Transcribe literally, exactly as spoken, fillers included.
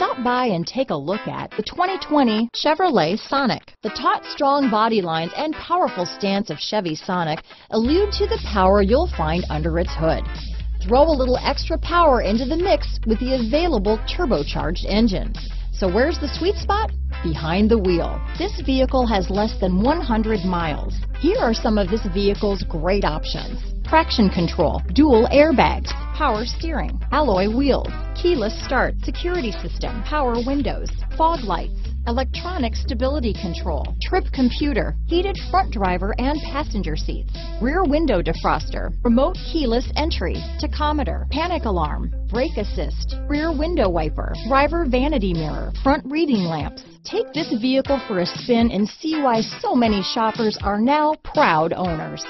Stop by and take a look at the twenty twenty Chevrolet Sonic. The taut, strong body lines and powerful stance of Chevy Sonic allude to the power you'll find under its hood. Throw a little extra power into the mix with the available turbocharged engine. So where's the sweet spot? Behind the wheel. This vehicle has less than one hundred miles. Here are some of this vehicle's great options: traction control, dual airbags, power steering, alloy wheels, keyless start, security system, power windows, fog lights, electronic stability control, trip computer, heated front driver and passenger seats, rear window defroster, remote keyless entry, tachometer, panic alarm, brake assist, rear window wiper, driver vanity mirror, front reading lamps. Take this vehicle for a spin and see why so many shoppers are now proud owners.